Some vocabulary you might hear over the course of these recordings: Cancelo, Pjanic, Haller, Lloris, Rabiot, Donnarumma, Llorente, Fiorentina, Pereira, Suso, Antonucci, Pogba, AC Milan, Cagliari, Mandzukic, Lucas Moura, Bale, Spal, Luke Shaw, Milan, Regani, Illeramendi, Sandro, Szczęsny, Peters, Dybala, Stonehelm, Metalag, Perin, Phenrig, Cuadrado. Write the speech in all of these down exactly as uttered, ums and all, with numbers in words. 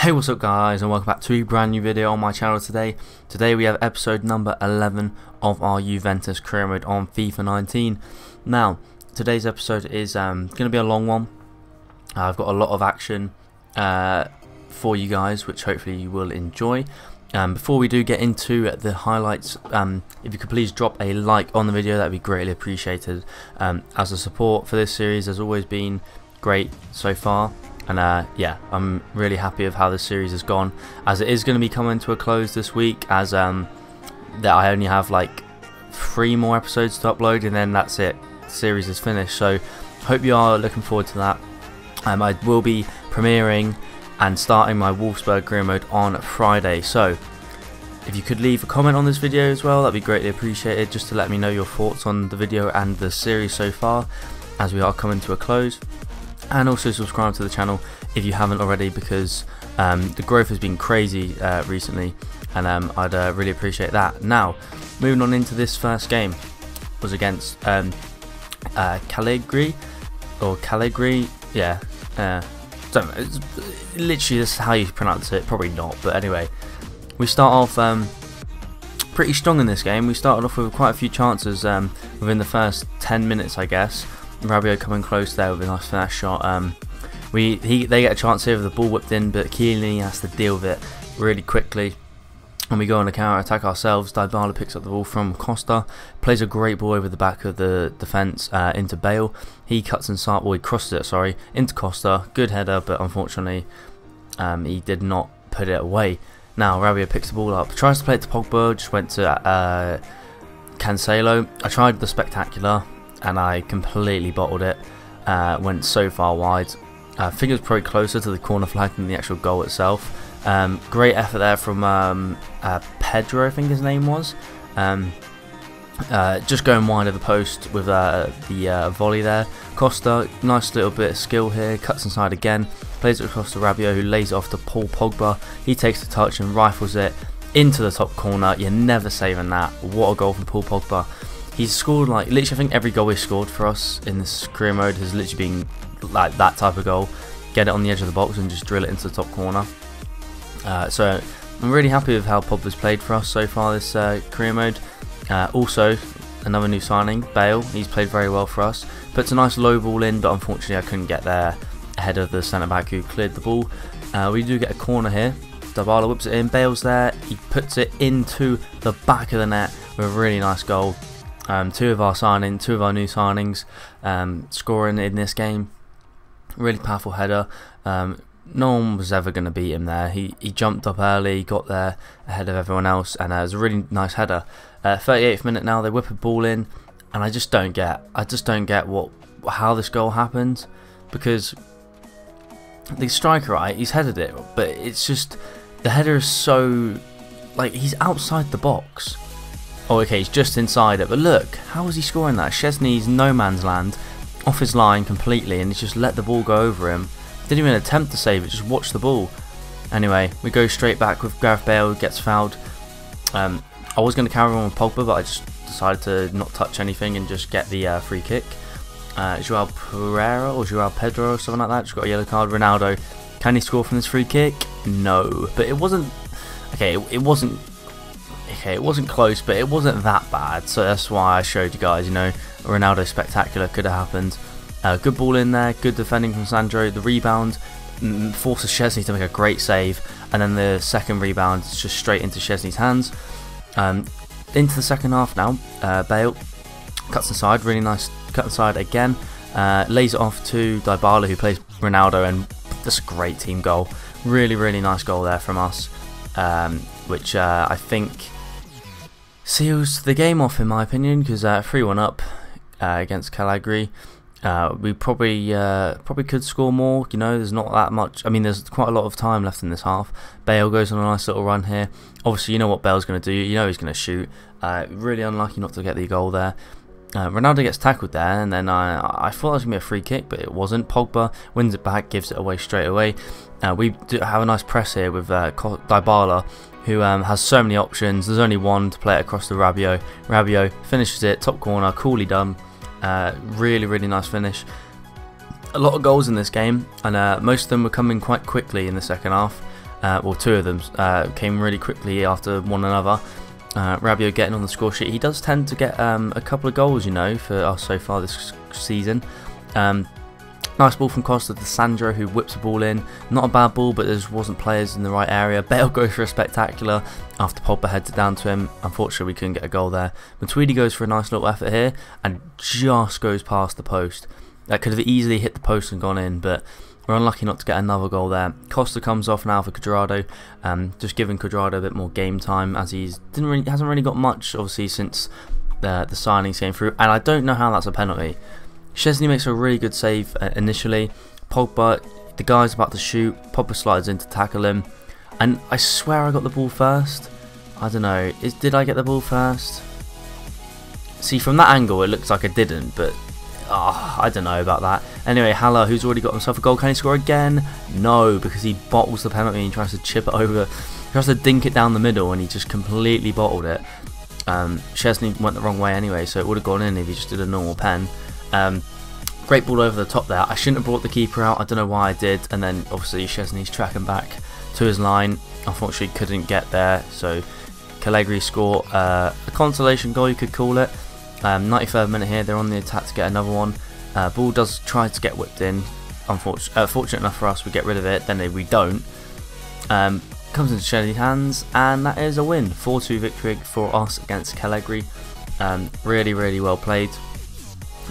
Hey, what's up guys, and welcome back to a brand new video on my channel. Today today we have episode number eleven of our Juventus career mode on FIFA nineteen. Now today's episode is um gonna be a long one. uh, I've got a lot of action uh for you guys, which hopefully you will enjoy. Um before we do get into the highlights, um if you could please drop a like on the video, that'd be greatly appreciated, um as the support for this series has always been great so far. And uh, yeah, I'm really happy with how this series has gone, as it is going to be coming to a close this week, as um, that I only have like three more episodes to upload and then that's it, the series is finished. So hope you are looking forward to that. Um, I will be premiering and starting my Wolfsburg career mode on Friday, so if you could leave a comment on this video as well, that'd be greatly appreciated, just to let me know your thoughts on the video and the series so far, as we are coming to a close. And also subscribe to the channel if you haven't already, because um, the growth has been crazy uh, recently, and um, I'd uh, really appreciate that. Now, moving on into this first game, was against um, uh, Cagliari, or Cagliari, yeah, uh, don't know, it's literally this is how you pronounce it, probably not, but anyway. We start off um, pretty strong in this game. We started off with quite a few chances um, within the first ten minutes, I guess. Rabiot coming close there with a nice finesse shot. Um, we he, they get a chance here with the ball whipped in, but Kean has to deal with it really quickly. And we go on a counter attack ourselves. Dybala picks up the ball from Costa, plays a great ball over the back of the defence uh, into Bale. He cuts inside, well, he crosses it, sorry, into Costa. Good header, but unfortunately um, he did not put it away. Now Rabiot picks the ball up, tries to play it to Pogba, just went to uh, Cancelo. I tried the spectacular, and I completely bottled it. Uh, went so far wide. Uh, fingers probably closer to the corner flag than the actual goal itself. Um, great effort there from um, uh, Pedro, I think his name was. Um, uh, just going wide of the post with uh, the uh, volley there. Costa, nice little bit of skill here. Cuts inside again. Plays it across to Rabiot, who lays it off to Paul Pogba. He takes the touch and rifles it into the top corner. You're never saving that. What a goal from Paul Pogba. He's scored, like, literally I think every goal he's scored for us in this career mode has literally been like that type of goal. Get it on the edge of the box and just drill it into the top corner. Uh, so I'm really happy with how Pogba's played for us so far this uh, career mode. Uh, also, another new signing, Bale, he's played very well for us. Puts a nice low ball in, but unfortunately I couldn't get there ahead of the centre-back who cleared the ball. Uh, we do get a corner here. Dybala whips it in, Bale's there, he puts it into the back of the net with a really nice goal. Um, two of our signing, two of our new signings um, scoring in this game. Really powerful header. Um, no one was ever going to beat him there. He he jumped up early, got there ahead of everyone else, and uh, it was a really nice header. Uh, thirty-eighth minute now, they whip a ball in, and I just don't get. I just don't get what how this goal happened, because the striker, right, he's headed it, but it's just the header is so, like, he's outside the box. Oh, okay, he's just inside it, but look, how is he scoring that? Szczęsny's no man's land, off his line completely, and he's just let the ball go over him. Didn't even attempt to save it, just watched the ball. Anyway, we go straight back with Gareth Bale, gets fouled. Um, I was going to carry on with Pogba, but I just decided to not touch anything and just get the uh, free kick. Uh, João Pereira, or João Pedro, or something like that, just got a yellow card. Ronaldo, can he score from this free kick? No, but it wasn't... Okay, it, it wasn't... Okay, it wasn't close, but it wasn't that bad, so that's why I showed you guys, you know, Ronaldo spectacular could have happened. Uh, good ball in there, good defending from Sandro. The rebound forces Szczęsny to make a great save, and then the second rebound is just straight into Szczęsny's hands. Um, into the second half now, uh, Bale cuts inside, really nice cut inside again, uh, lays it off to Dybala, who plays Ronaldo, and that's a great team goal. Really, really nice goal there from us, um, which uh, I think... seals the game off in my opinion, because uh, three one up uh, against Cagliari. Uh, we probably uh, probably could score more, you know, there's not that much, I mean there's quite a lot of time left in this half. Bale goes on a nice little run here, obviously you know what Bale's going to do, you know he's going to shoot. Uh, really unlucky not to get the goal there. Uh, Ronaldo gets tackled there, and then I, I thought it was going to be a free kick, but it wasn't. Pogba wins it back, gives it away straight away. Uh, we do have a nice press here with uh, Dybala, who um, has so many options. There's only one to play it across to Rabiot. Rabiot finishes it, top corner, coolly done. Uh, really, really nice finish. A lot of goals in this game, and uh, most of them were coming quite quickly in the second half. uh, well, two of them uh, came really quickly after one another. Uh, Rabiot getting on the score sheet. He does tend to get um, a couple of goals, you know, for us so far this season. Um, nice ball from Costa to Sandro, who whips the ball in. Not a bad ball, but there just wasn't players in the right area. Bale goes for a spectacular after Pogba heads it down to him. Unfortunately, we couldn't get a goal there. Matuidi goes for a nice little effort here and just goes past the post. That could have easily hit the post and gone in, but we're unlucky not to get another goal there. Costa comes off now for Cuadrado, um, just giving Cuadrado a bit more game time, as he's didn't really, hasn't really got much, obviously, since uh, the signings came through. And I don't know how that's a penalty. Szczęsny makes a really good save uh, initially. Pogba, the guy's about to shoot. Pogba slides in to tackle him, and I swear I got the ball first. I don't know. Is, did I get the ball first? See, from that angle, it looks like I didn't, but. Oh, I don't know about that. Anyway, Haller, who's already got himself a goal, can he score again? No, because he bottles the penalty and he tries to chip it over. He tries to dink it down the middle and he just completely bottled it. Um, Szczęsny went the wrong way anyway, so it would have gone in if he just did a normal pen. Um, great ball over the top there. I shouldn't have brought the keeper out. I don't know why I did. And then, obviously, Szczęsny's tracking back to his line. Unfortunately, couldn't get there. So, Cagliari score uh, a consolation goal, you could call it. Um, ninety-third minute here, they're on the attack to get another one. Uh, ball does try to get whipped in. Unfortunate, uh, fortunate enough for us, we get rid of it, then they, we don't. Um, comes into Szczęsny's hands, and that is a win. four two victory for us against Cagliari. Um, really, really well played.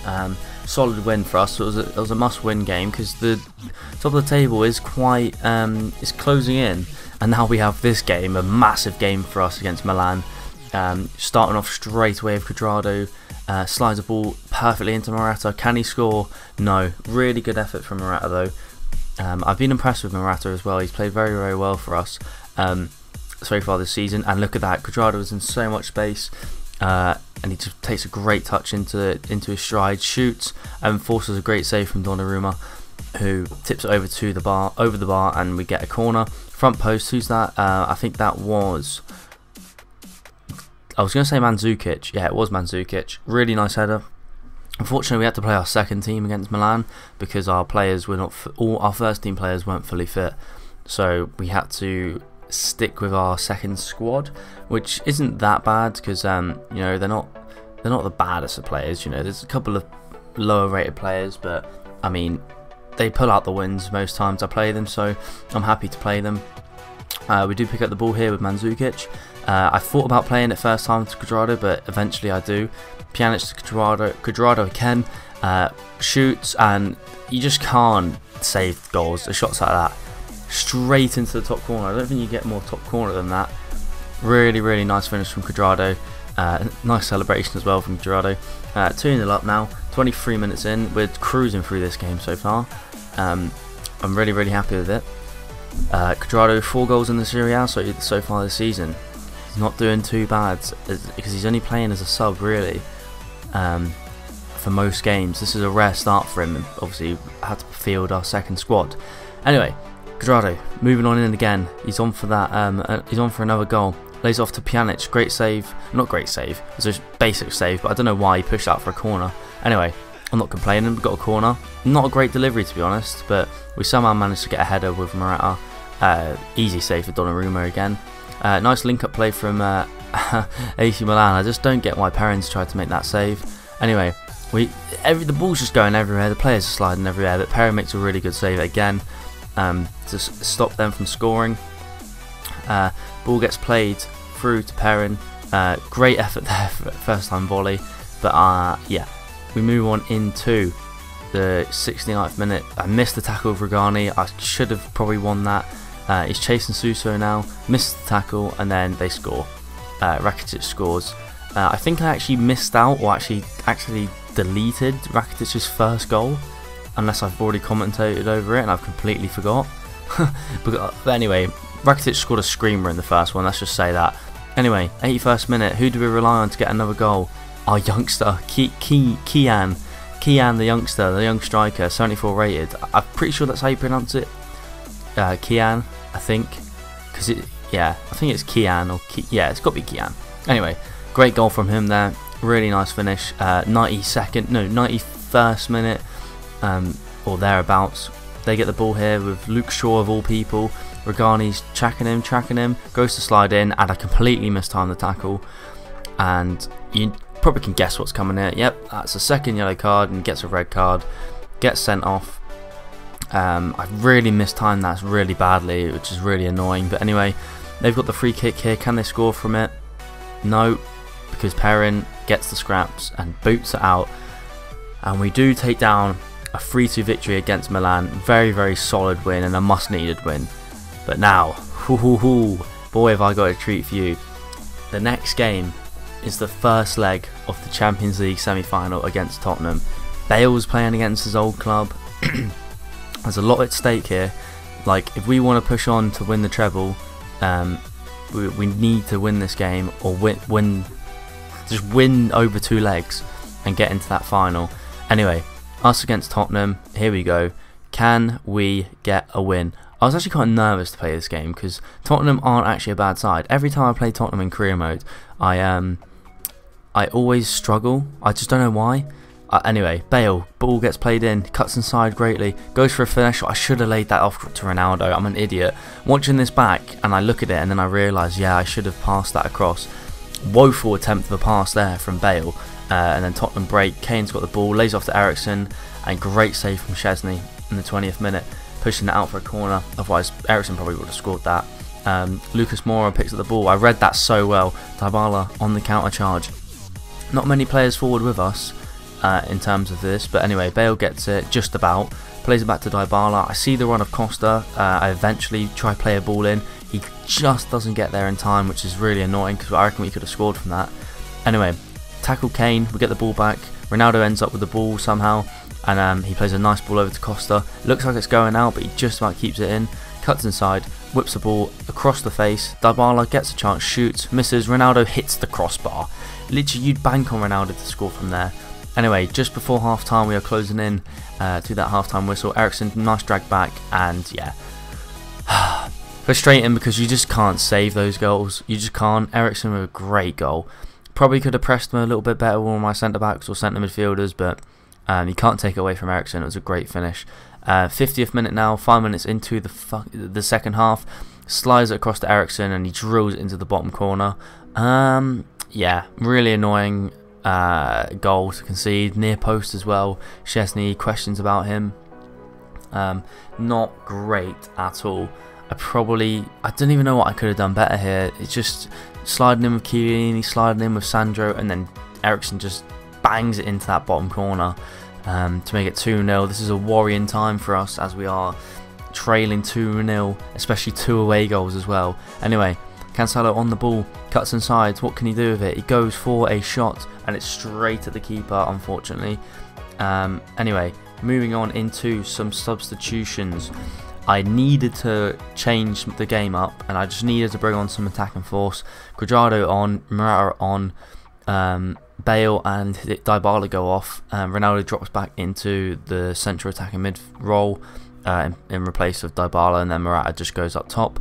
Um, solid win for us. It was a, it was a must-win game, because the top of the table is quite um, is closing in. And now we have this game, a massive game for us against Milan. Um, starting off straight away with Cuadrado, uh, slides the ball perfectly into Morata. Can he score? No. Really good effort from Morata though. Um, I've been impressed with Morata as well. He's played very, very well for us um, so far this season. And look at that, Cuadrado was in so much space, uh, and he just takes a great touch into into his stride, shoots, and forces a great save from Donnarumma, who tips it over to the bar, over the bar, and we get a corner. Front post. Who's that? Uh, I think that was. I was going to say Mandzukic. Yeah, it was Mandzukic. Really nice header. Unfortunately, we had to play our second team against Milan because our players were not all our first team players weren't fully fit. So we had to stick with our second squad, which isn't that bad because um, you know they're not they're not the baddest of players. You know, there's a couple of lower rated players, but I mean they pull out the wins most times I play them. So I'm happy to play them. Uh, we do pick up the ball here with Mandzukic. Uh, I thought about playing it first time to Cuadrado, but eventually I do. Pjanic to Cuadrado, Cuadrado again, uh, shoots, and you just can't save goals. The shots like that, straight into the top corner. I don't think you get more top corner than that. Really, really nice finish from Cuadrado. Uh, nice celebration as well from Cuadrado. Uh, two nil up now, twenty-three minutes in. We're cruising through this game so far. Um, I'm really, really happy with it. Uh, Cuadrado, four goals in the Serie A so, so far this season. He's not doing too bad because he's only playing as a sub really um, for most games. This is a rare start for him. Obviously, had to field our second squad. Anyway, Cuadrado moving on in again. He's on for that. Um, uh, he's on for another goal. Lays off to Pjanic. Great save. Not great save. It's a basic save, but I don't know why he pushed out for a corner. Anyway, I'm not complaining. We got a corner. Not a great delivery to be honest, but we somehow managed to get a header with Morata. Uh, easy save for Donnarumma again. Uh, nice link-up play from uh, A C Milan. I just don't get why Perin tried to make that save. Anyway, we every, the ball's just going everywhere. The players are sliding everywhere, but Perin makes a really good save again um, to stop them from scoring. Uh, ball gets played through to Perin. Uh, great effort there, for first-time volley. But uh, yeah, we move on into the sixty-ninth minute. I missed the tackle of Regani. I should have probably won that. Uh, he's chasing Suso now, misses the tackle, and then they score. Uh, Rakitic scores. Uh, I think I actually missed out, or actually actually deleted Rakitic's first goal, unless I've already commentated over it and I've completely forgot. But anyway, Rakitic scored a screamer in the first one, let's just say that. Anyway, eighty-first minute, who do we rely on to get another goal? Our youngster, Ke Ke Kean. Kean, the youngster, the young striker, seventy-four rated. I'm pretty sure that's how you pronounce it. Uh, Kean. I think, because it, yeah, I think it's Kean or Ke yeah, it's got to be Kean. Anyway, great goal from him there. Really nice finish. Uh, ninety-second, no, ninety-first minute um, or thereabouts. They get the ball here with Luke Shaw of all people. Regani's tracking him, tracking him, goes to slide in, and I completely mistimed the tackle. And you probably can guess what's coming here. Yep, that's a second yellow card and gets a red card, gets sent off. Um, I really mistimed that really badly, which is really annoying. But anyway, they've got the free kick here. Can they score from it? No, because Perin gets the scraps and boots it out. And we do take down a three two victory against Milan. Very, very solid win and a must-needed win. But now, hoo hoo hoo, boy have I got a treat for you. The next game is the first leg of the Champions League semi-final against Tottenham. Bale's playing against his old club. There's a lot at stake here. Like, if we want to push on to win the treble, um, we, we need to win this game, or win, win, just win over two legs and get into that final. Anyway, us against Tottenham, here we go. Can we get a win? I was actually quite nervous to play this game because Tottenham aren't actually a bad side. Every time I play Tottenham in career mode, I um, I always struggle. I just don't know why. Uh, anyway, Bale, ball gets played in, cuts inside greatly, goes for a finish. I should have laid that off to Ronaldo. I'm an idiot. Watching this back, and I look at it, and then I realise, yeah, I should have passed that across. Woeful attempt of a pass there from Bale, uh, and then Tottenham break. Kane's got the ball, lays off to Ericsson, and great save from Szczęsny in the twentieth minute, pushing it out for a corner. Otherwise, Ericsson probably would have scored that. Um, Lucas Moura picks up the ball. I read that so well. Dybala on the counter charge. Not many players forward with us uh, in terms of this, but anyway, Bale gets it just about. Plays it back to Dybala. I see the run of Costa. Uh, I eventually try play a ball in. He just doesn't get there in time, which is really annoying because I reckon we could have scored from that. Anyway, tackle Kane. We get the ball back. Ronaldo ends up with the ball somehow. And um, he plays a nice ball over to Costa. Looks like it's going out, but he just about keeps it in. Cuts inside, whips the ball across the face. Dybala gets a chance, shoots, misses. Ronaldo hits the crossbar. Literally, you'd bank on Ronaldo to score from there. Anyway, just before half-time, we are closing in uh, to that half-time whistle. Ericsson, nice drag back, and yeah. Frustrating because you just can't save those goals. You just can't. Ericsson with a great goal. Probably could have pressed them a little bit better with one of my centre-backs or centre-midfielders, but... Um, you can't take it away from Ericsson. It was a great finish. Uh, fiftieth minute now, five minutes into the fu the second half, slides it across to Ericsson and he drills it into the bottom corner. Um, yeah, really annoying uh, goal to concede. Near post as well. Szczęsny, questions about him. Um, not great at all. I probably, I don't even know what I could have done better here. It's just sliding in with Kean, sliding in with Sandro, and then Ericsson just bangs it into that bottom corner um, to make it two nil. This is a worrying time for us as we are trailing two nil, especially two away goals as well. Anyway, Cancelo on the ball, cuts inside. What can he do with it? He goes for a shot and it's straight at the keeper, unfortunately. Um, anyway, moving on into some substitutions. I needed to change the game up and I just needed to bring on some attacking force. Cuadrado on, Morata on, um, Bale and Dybala go off. Um, Ronaldo drops back into the central attacking mid role uh, in, in replace of Dybala, and then Morata just goes up top.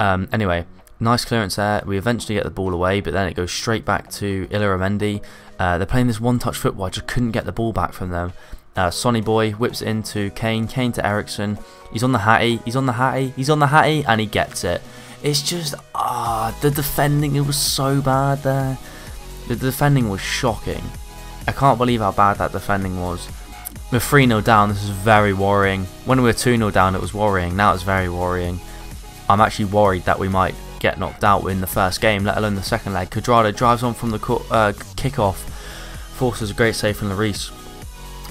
Um, anyway, nice clearance there. We eventually get the ball away, but then it goes straight back to Illeramendi. Uh, they're playing this one-touch football. I just couldn't get the ball back from them. Uh, Sonny Boy whips it into Kane. Kane to Ericsson. He's on the hattie. He's on the hattie. He's on the hattie, and he gets it. It's just ah, the defending. It was so bad there. The defending was shocking. I can't believe how bad that defending was. We're three nil down. This is very worrying. When we were two nil down, it was worrying. Now it's very worrying. I'm actually worried that we might get knocked out in the first game, let alone the second leg. Cuadrado drives on from the uh, kickoff, forces a great save from Lloris,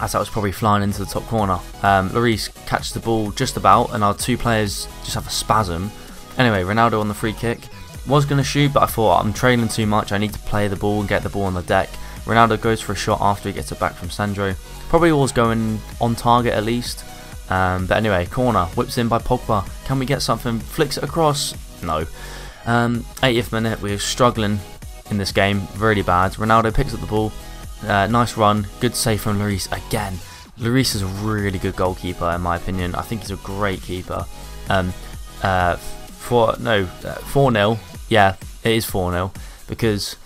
as that was probably flying into the top corner. Um, Lloris catches the ball just about, and our two players just have a spasm. Anyway, Ronaldo on the free kick. Was going to shoot, but I thought, I'm trailing too much, I need to play the ball and get the ball on the deck. Ronaldo goes for a shot after he gets it back from Sandro. Probably always going on target at least. Um, but anyway, corner, whips in by Pogba. Can we get something? Flicks it across? No. Um, eightieth minute, we're struggling in this game, really bad. Ronaldo picks up the ball. Uh, nice run, good save from Lloris again. Lloris is a really good goalkeeper in my opinion. I think he's a great keeper. Um, uh, four, no, uh, four nil. Yeah, it is four nil because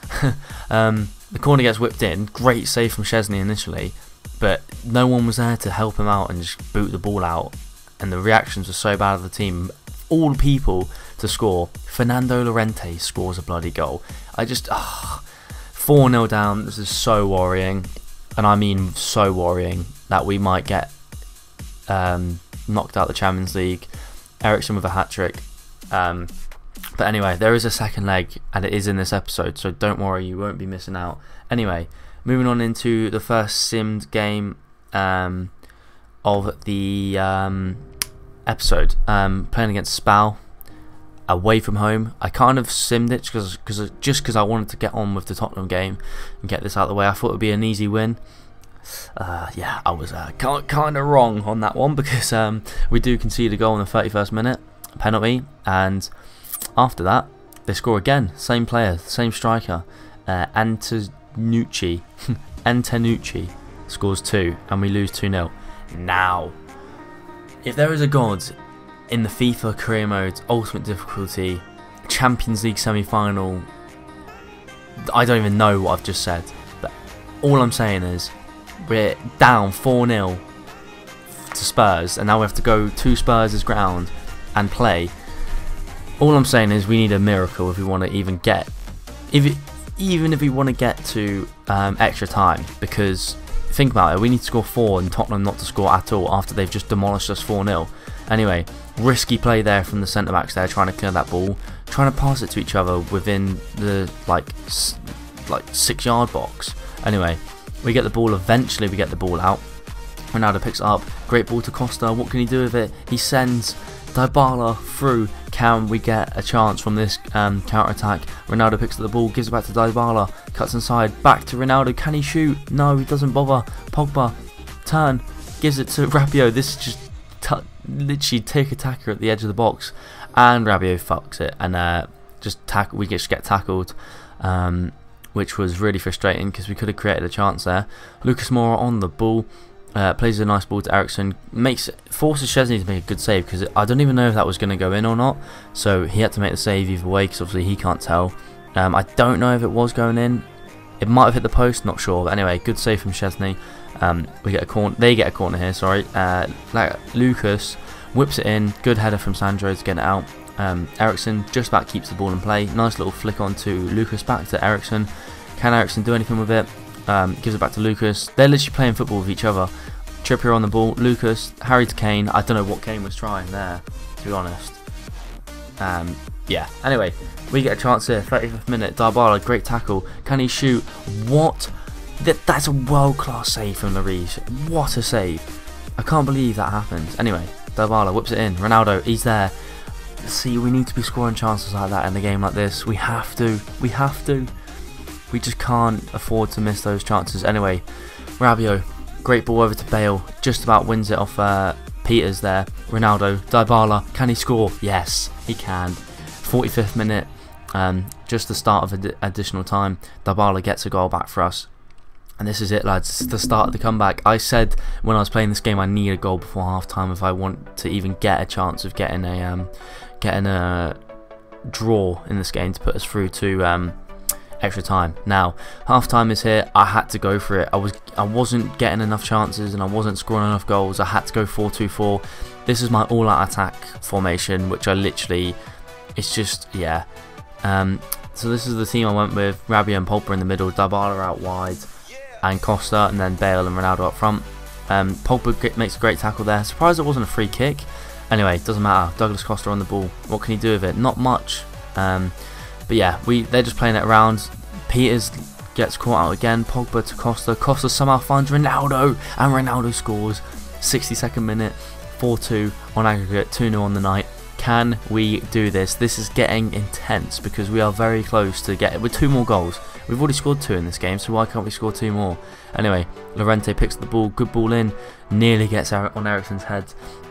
um, the corner gets whipped in. Great save from Szczęsny initially, but no one was there to help him out and just boot the ball out. And the reactions were so bad of the team. all people to score, Fernando Llorente scores a bloody goal. I just, ugh, four nil down. This is so worrying, and I mean so worrying, that we might get um, knocked out the Champions League. Ericsson with a hat-trick. Um, but anyway, there is a second leg, and it is in this episode, so don't worry, you won't be missing out. Anyway, moving on into the first simmed game um, of the um, episode. Um, playing against Spal, away from home. I kind of simmed it cause, cause, just because I wanted to get on with the Tottenham game and get this out of the way. I thought it would be an easy win. Uh, yeah, I was uh, kind of wrong on that one, because um, we do concede a goal in the thirty-first minute, penalty, and after that they score again. Same player, same striker, uh, Antonucci. Antonucci scores two, and we lose two nil. Now, if there is a god in the FIFA career mode, ultimate difficulty, Champions League semi-final, I don't even know what I've just said, but all I'm saying is, we're down four nil to Spurs, and now we have to go to Spurs' ground and play. All I'm saying is we need a miracle if we want to even get, if it, even if we want to get to um, extra time, because think about it, we need to score four and Tottenham not to score at all after they've just demolished us four nil. Anyway, risky play there from the centre backs there, trying to clear that ball, trying to pass it to each other within the like s like six yard box. Anyway, we get the ball, eventually we get the ball out. Ronaldo picks it up, great ball to Costa, what can he do with it? He sends Dybala through. Can we get a chance from this um, counter-attack? Ronaldo picks up the ball, gives it back to Dybala, cuts inside, back to Ronaldo, can he shoot? No, he doesn't bother. Pogba, turn, gives it to Rabiot, this is just t literally tick-a-tacker at the edge of the box, and Rabiot fucks it, and uh, just tack we just get tackled. Um, which was really frustrating because we could have created a chance there. Lucas Moura on the ball, uh, plays a nice ball to Ericsson, makes forces Szczęsny to make a good save, because I don't even know if that was going to go in or not, so he had to make the save either way because obviously he can't tell. Um, I don't know if it was going in. It might have hit the post, not sure. But anyway, good save from Szczęsny. Um, we get a corner. They get a corner here. Sorry, uh, Lucas whips it in. Good header from Sandro to get it out. Um, Ericsson just about keeps the ball in play. Nice little flick on to Lucas, back to Ericsson. Can Ericsson do anything with it? Um, gives it back to Lucas. They're literally playing football with each other. Trippier on the ball. Lucas, Harry to Kane. I don't know what Kane was trying there, to be honest. Um, yeah. Anyway, we get a chance here. thirty-fifth minute. Dybala, great tackle. Can he shoot? What? That, that's a world-class save from Lloris. What a save! I can't believe that happened. Anyway, Dybala whips it in. Ronaldo, he's there. See, we need to be scoring chances like that in a game like this. We have to. We have to. We just can't afford to miss those chances. Anyway, Rabiot, great ball over to Bale. Just about wins it off uh, Peters there. Ronaldo, Dybala, can he score? Yes, he can. forty-fifth minute, um, just the start of ad additional time. Dybala gets a goal back for us. And this is it, lads. It's the start of the comeback. I said when I was playing this game, I need a goal before half-time if I want to even get a chance of getting a um, getting a draw in this game to put us through to um, extra time. Now, half-time is here. I had to go for it. I was I wasn't getting enough chances and I wasn't scoring enough goals. I had to go four two four. This is my all-out attack formation, which I literally, it's just yeah. Um, so this is the team I went with: Rabiot and Pogba in the middle, Dybala out wide, and Costa, and then Bale and Ronaldo up front. Um, Pogba makes a great tackle there. Surprised it wasn't a free kick. Anyway, doesn't matter. Douglas Costa on the ball. What can he do with it? Not much. Um, but yeah, we they're just playing it around. Peters gets caught out again. Pogba to Costa. Costa somehow finds Ronaldo, and Ronaldo scores. sixty-second minute, four two on aggregate, two nil on the night. Can we do this? This is getting intense because we are very close to getting with two more goals. We've already scored two in this game, so why can't we score two more? Anyway, Llorente picks the ball, good ball in, nearly gets on Eriksen's head.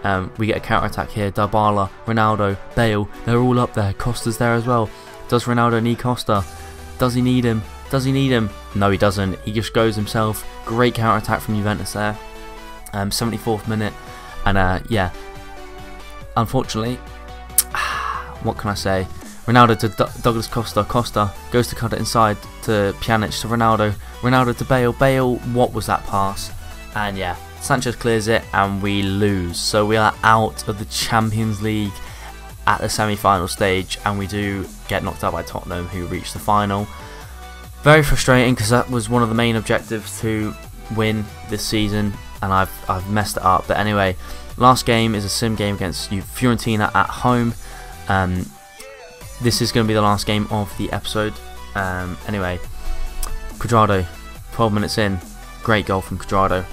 Um, we get a counter-attack here. Dybala, Ronaldo, Bale, they're all up there. Costa's there as well. Does Ronaldo need Costa? Does he need him? Does he need him? No, he doesn't. He just goes himself. Great counter-attack from Juventus there. Um, seventy-fourth minute, and uh, yeah, unfortunately, what can I say? Ronaldo to D Douglas Costa. Costa goes to cut it inside to Pjanic to Ronaldo. Ronaldo to Bale. Bale, what was that pass? And yeah, Sanchez clears it and we lose. So we are out of the Champions League at the semi-final stage, and we do get knocked out by Tottenham, who reached the final. Very frustrating, because that was one of the main objectives to win this season, and I've, I've messed it up. But anyway, last game is a sim game against Fiorentina at home. Um, this is going to be the last game of the episode. Um, anyway, Cuadrado, twelve minutes in, great goal from Cuadrado.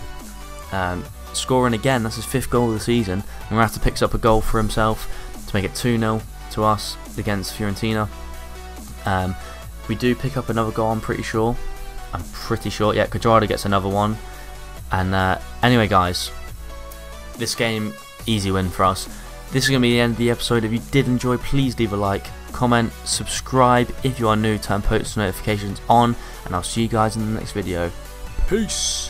Um, scoring again, that's his fifth goal of the season. And Morata picks up a goal for himself to make it two nil to us against Fiorentina. Um, we do pick up another goal, I'm pretty sure. I'm pretty sure, yeah, Cuadrado gets another one. And uh, anyway, guys, this game, easy win for us. This is going to be the end of the episode. If you did enjoy, please leave a like, comment, subscribe. If you are new, turn post notifications on, and I'll see you guys in the next video. Peace!